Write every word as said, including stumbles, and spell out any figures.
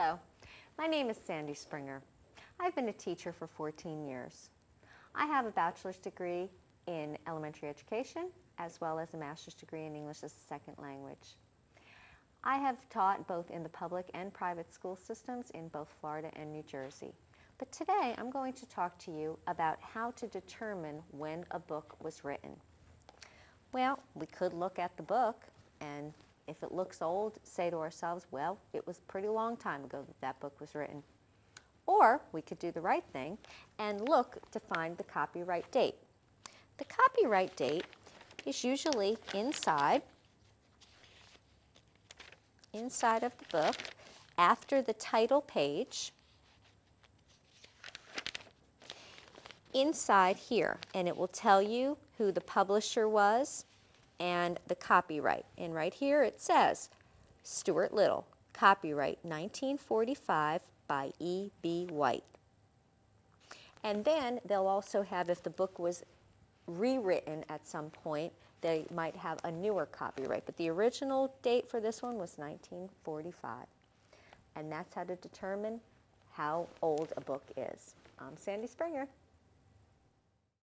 Hello, my name is Sandy Springer. I've been a teacher for fourteen years. I have a bachelor's degree in elementary education as well as a master's degree in English as a second language. I have taught both in the public and private school systems in both Florida and New Jersey. But today I'm going to talk to you about how to determine when a book was written. Well, we could look at the book, and if it looks old, say to ourselves, well, it was a pretty long time ago that that book was written. Or we could do the right thing and look to find the copyright date. The copyright date is usually inside, inside of the book, after the title page, inside here, and it will tell you who the publisher was and the copyright. And right here it says, Stuart Little, copyright nineteen forty-five by E. B. White. And then they'll also have, if the book was rewritten at some point, they might have a newer copyright. But the original date for this one was nineteen forty-five. And that's how to determine how old a book is. I'm Sandy Springer.